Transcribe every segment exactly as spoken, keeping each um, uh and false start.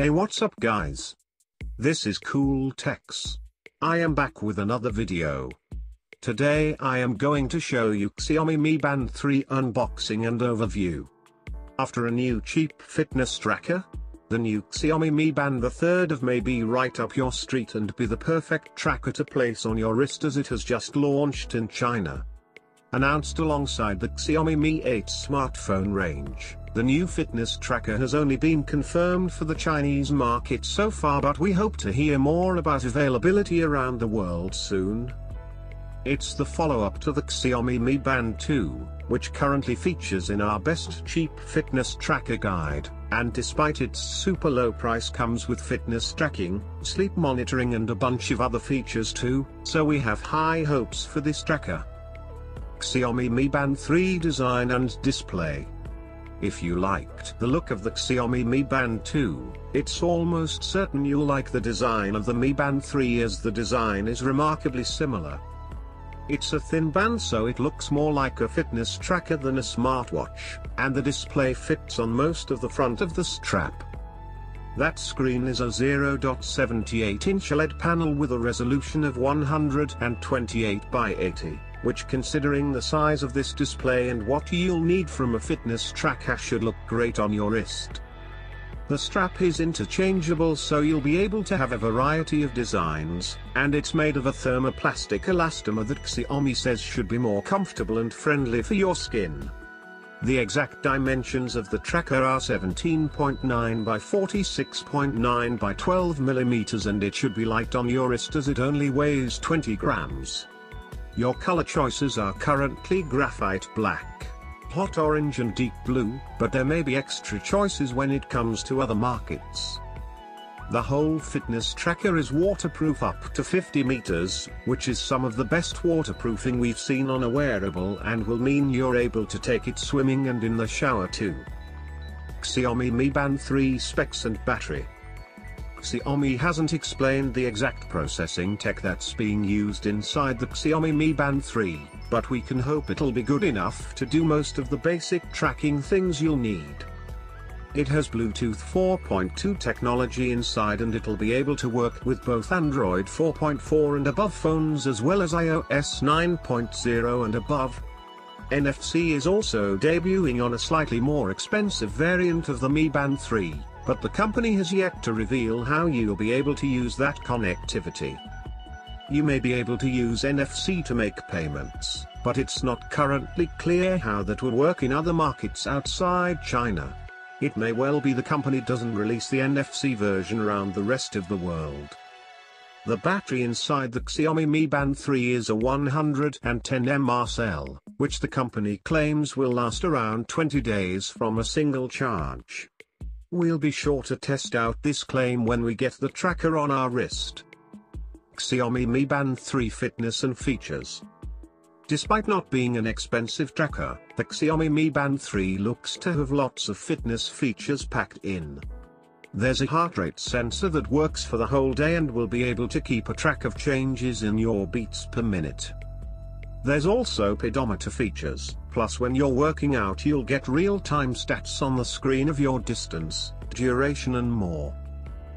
Hey, what's up guys? This is Cool Tech. I am back with another video. Today I am going to show you Xiaomi Mi Band three unboxing and overview. After a new cheap fitness tracker, the new Xiaomi Mi Band three may be right up your street and be the perfect tracker to place on your wrist, as it has just launched in China. Announced alongside the Xiaomi Mi eight smartphone range, the new fitness tracker has only been confirmed for the Chinese market so far, but we hope to hear more about availability around the world soon. It's the follow-up to the Xiaomi Mi Band two, which currently features in our best cheap fitness tracker guide, and despite its super low price comes with fitness tracking, sleep monitoring and a bunch of other features too, so we have high hopes for this tracker. Xiaomi Mi Band three design and display. If you liked the look of the Xiaomi Mi Band two, it's almost certain you'll like the design of the Mi Band three, as the design is remarkably similar. It's a thin band, so it looks more like a fitness tracker than a smartwatch, and the display fits on most of the front of the strap. That screen is a zero point seven eight inch L E D panel with a resolution of one hundred twenty-eight by eighty. Which, considering the size of this display and what you'll need from a fitness tracker, should look great on your wrist. The strap is interchangeable, so you'll be able to have a variety of designs, and it's made of a thermoplastic elastomer that Xiaomi says should be more comfortable and friendly for your skin. The exact dimensions of the tracker are seventeen point nine by forty-six point nine by twelve millimeters, and it should be light on your wrist as it only weighs twenty grams. Your color choices are currently graphite black, hot orange and deep blue, but there may be extra choices when it comes to other markets. The whole fitness tracker is waterproof up to fifty meters, which is some of the best waterproofing we've seen on a wearable, and will mean you're able to take it swimming and in the shower too. Xiaomi Mi Band three specs and battery. Xiaomi hasn't explained the exact processing tech that's being used inside the Xiaomi Mi Band three, but we can hope it'll be good enough to do most of the basic tracking things you'll need. It has Bluetooth four point two technology inside, and it'll be able to work with both Android four point four and above phones, as well as iOS nine point zero and above. N F C is also debuting on a slightly more expensive variant of the Mi Band three. But the company has yet to reveal how you'll be able to use that connectivity. You may be able to use N F C to make payments, but it's not currently clear how that will work in other markets outside China. It may well be the company doesn't release the N F C version around the rest of the world. The battery inside the Xiaomi Mi Band three is a one hundred ten milliamp hour cell, which the company claims will last around twenty days from a single charge. We'll be sure to test out this claim when we get the tracker on our wrist. Xiaomi Mi Band three fitness and features. Despite not being an expensive tracker, the Xiaomi Mi Band three looks to have lots of fitness features packed in. There's a heart rate sensor that works for the whole day and will be able to keep a track of changes in your beats per minute. There's also pedometer features, plus when you're working out you'll get real-time stats on the screen of your distance, duration and more.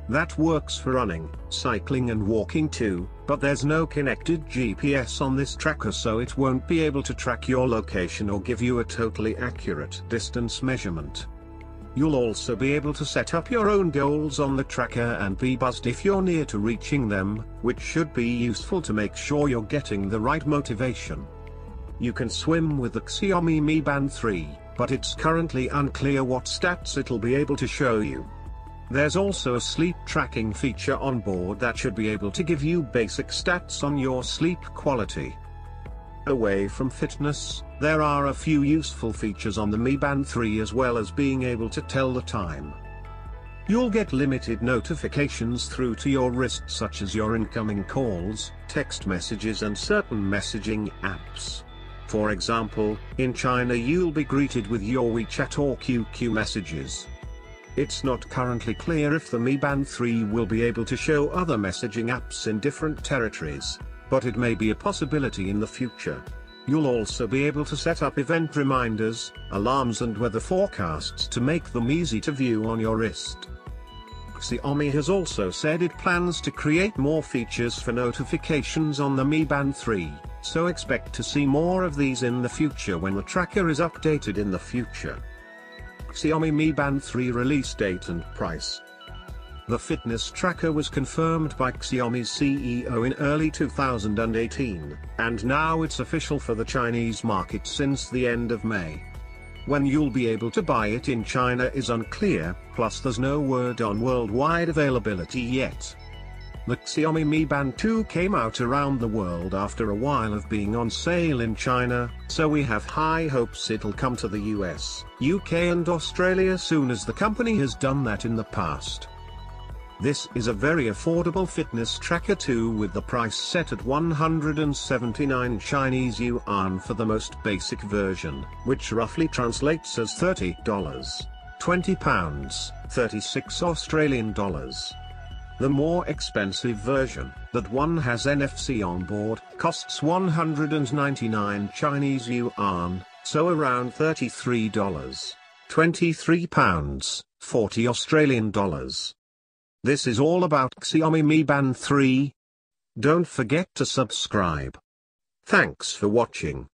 That works for running, cycling and walking too, but there's no connected G P S on this tracker, so it won't be able to track your location or give you a totally accurate distance measurement. You'll also be able to set up your own goals on the tracker and be buzzed if you're near to reaching them, which should be useful to make sure you're getting the right motivation. You can swim with the Xiaomi Mi Band three, but it's currently unclear what stats it'll be able to show you. There's also a sleep tracking feature on board that should be able to give you basic stats on your sleep quality. Away from fitness, there are a few useful features on the Mi Band three, as well as being able to tell the time. You'll get limited notifications through to your wrist, such as your incoming calls, text messages and certain messaging apps. For example, in China you'll be greeted with your WeChat or Q Q messages. It's not currently clear if the Mi Band three will be able to show other messaging apps in different territories, but it may be a possibility in the future. You'll also be able to set up event reminders, alarms and weather forecasts to make them easy to view on your wrist. Xiaomi has also said it plans to create more features for notifications on the Mi Band three, so expect to see more of these in the future when the tracker is updated in the future. Xiaomi Mi Band three release date and price. The fitness tracker was confirmed by Xiaomi's C E O in early two thousand eighteen, and now it's official for the Chinese market since the end of May. When you'll be able to buy it in China is unclear, plus there's no word on worldwide availability yet. The Xiaomi Mi Band two came out around the world after a while of being on sale in China, so we have high hopes it'll come to the U S, U K and Australia soon, as the company has done that in the past. This is a very affordable fitness tracker too, with the price set at one hundred seventy-nine Chinese yuan for the most basic version, which roughly translates as thirty dollars, twenty pounds, thirty-six Australian dollars. The more expensive version, that one has N F C on board, costs one hundred ninety-nine Chinese yuan, so around thirty-three dollars, twenty-three pounds, forty Australian dollars. This is all about Xiaomi Mi Band three. Don't forget to subscribe. Thanks for watching.